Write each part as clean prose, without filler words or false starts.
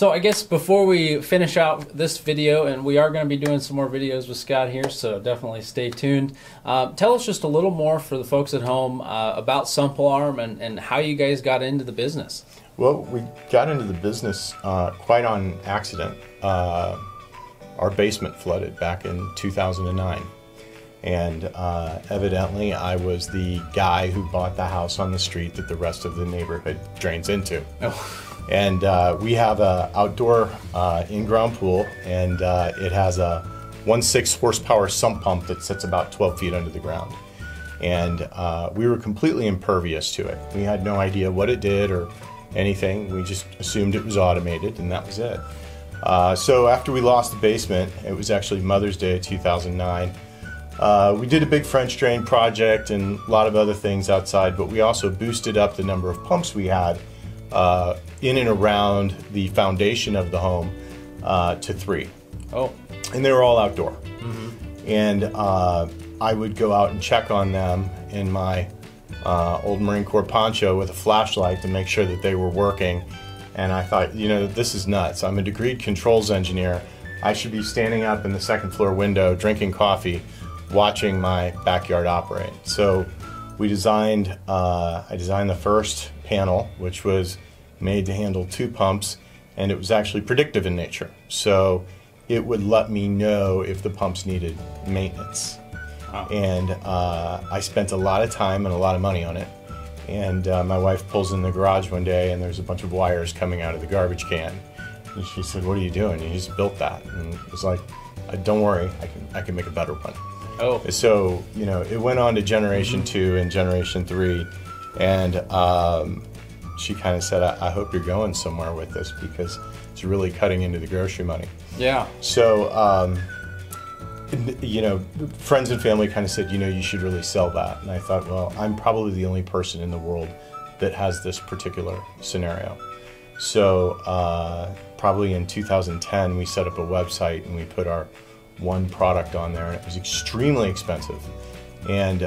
So I guess before we finish out this video, and we are going to be doing some more videos with Scott here, so definitely stay tuned. Tell us just a little more for the folks at home about Sump Alarm and how you guys got into the business. Well, we got into the business quite on accident. Our basement flooded back in 2009. And evidently I was the guy who bought the house on the street that the rest of the neighborhood drains into. Oh. And we have an outdoor in-ground pool, and it has a 1/6 horsepower sump pump that sits about 12 feet under the ground. And we were completely impervious to it. We had no idea what it did or anything. We just assumed it was automated, and that was it. So after we lost the basement, it was actually Mother's Day 2009, we did a big French drain project and a lot of other things outside, but we also boosted up the number of pumps we had in and around the foundation of the home to 3. Oh. And they were all outdoor. Mm-hmm. And I would go out and check on them in my old Marine Corps poncho with a flashlight to make sure that they were working. And I thought, you know, this is nuts. I'm a degreed controls engineer. I should be standing up in the second floor window drinking coffee, watching my backyard operate. So we designed, I designed the first panel, which was made to handle 2 pumps, and it was actually predictive in nature. So it would let me know if the pumps needed maintenance. Wow. And I spent a lot of time and a lot of money on it. And my wife pulls in the garage one day and there's a bunch of wires coming out of the garbage can. And she said, "What are you doing? You just built that." And it was like, "Don't worry, I can make a better one." Oh. So, you know, it went on to generation 2 and generation 3, and she kind of said, I hope you're going somewhere with this because it's really cutting into the grocery money. Yeah. So, you know, friends and family kind of said, you know, you should really sell that. And I thought, well, I'm probably the only person in the world that has this particular scenario. So, probably in 2010, we set up a website and we put our one product on there, and it was extremely expensive, and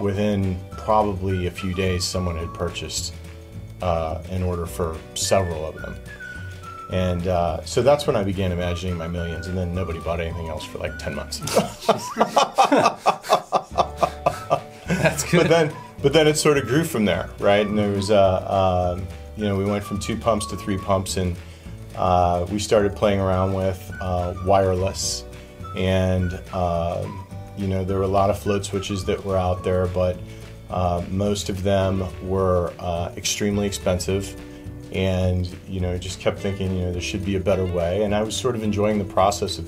within probably a few days someone had purchased an order for several of them, and so that's when I began imagining my millions, and then nobody bought anything else for like 10 months. That's good. But then it sort of grew from there, right? And there was you know, we went from 2 pumps to 3 pumps, and we started playing around with wireless, and you know, there were a lot of float switches that were out there, but most of them were extremely expensive, and you know, just kept thinking, you know, there should be a better way, and I was sort of enjoying the process of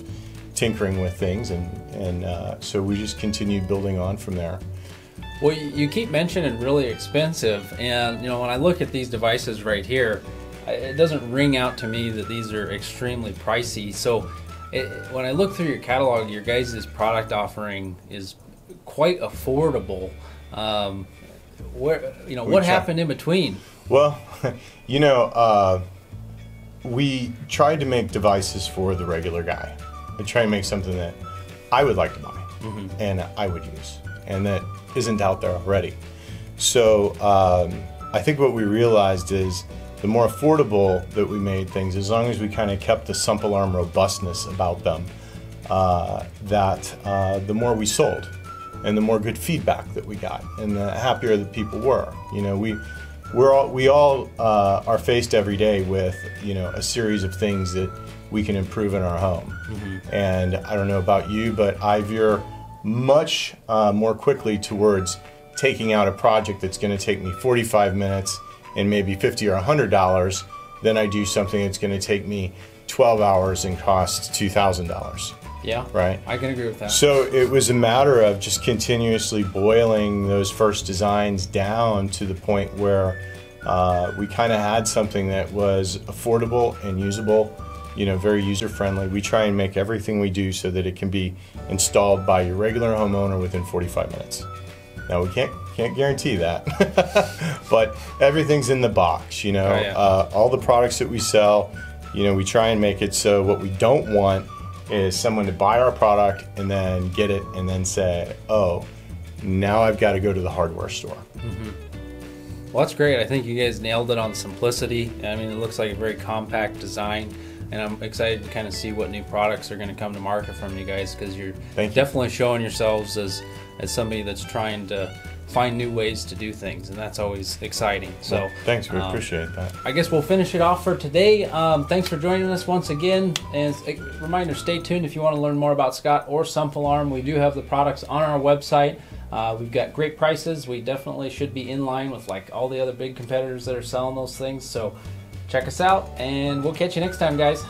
tinkering with things, and so we just continued building on from there. Well, you keep mentioning really expensive, and you know, when I look at these devices right here, it doesn't ring out to me that these are extremely pricey. So when I look through your catalog, your guys' product offering is quite affordable. You know, what happened in between? Well, you know, we tried to make devices for the regular guy. I try and make something that I would like to buy, mm-hmm. and I would use, and that isn't out there already. So I think what we realized is the more affordable that we made things, as long as we kind of kept the Sump Alarm robustness about them, that the more we sold and the more good feedback that we got and the happier the people were. You know, we all are faced every day with, you know, a series of things that we can improve in our home. Mm-hmm. And I don't know about you, but I veer much more quickly towards taking out a project that's going to take me 45 minutes and maybe $50 or $100, then I do something that's going to take me 12 hours and cost $2,000. Yeah, right. I can agree with that. So it was a matter of just continuously boiling those first designs down to the point where we kind of had something that was affordable and usable, you know, very user-friendly. We try and make everything we do so that it can be installed by your regular homeowner within 45 minutes. Now, we can't guarantee that, but everything's in the box, you know. Oh, yeah. All the products that we sell, you know, we try and make it so what we don't want is someone to buy our product and then get it and then say, oh, now I've got to go to the hardware store. Mm-hmm. Well, that's great. I think you guys nailed it on simplicity. I mean, it looks like a very compact design, and I'm excited to kind of see what new products are going to come to market from you guys, because you're definitely showing yourselves as somebody that's trying to find new ways to do things, and that's always exciting. So well, thanks, we appreciate that. I guess we'll finish it off for today. Thanks for joining us once again, and a reminder, stay tuned if you want to learn more about Scott or Sump Alarm. We do have the products on our website. We've got great prices. We definitely should be in line with like all the other big competitors that are selling those things. So check us out, and we'll catch you next time, guys.